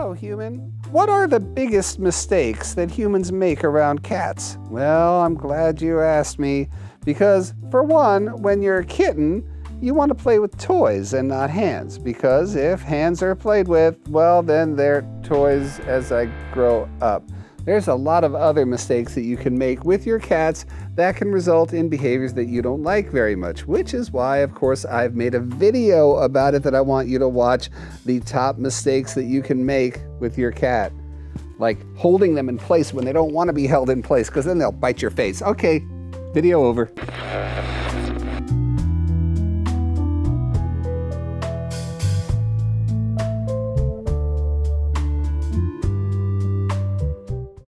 Hello, human. What are the biggest mistakes that humans make around cats? Well, I'm glad you asked me, because for one, when you're a kitten, you want to play with toys and not hands, because if hands are played with, well, then they're toys as I grow up. There's a lot of other mistakes that you can make with your cats that can result in behaviors that you don't like very much, which is why, of course, I've made a video about it that I want you to watch, the top mistakes that you can make with your cat. Like holding them in place when they don't want to be held in place, because then they'll bite your face. Okay, video over.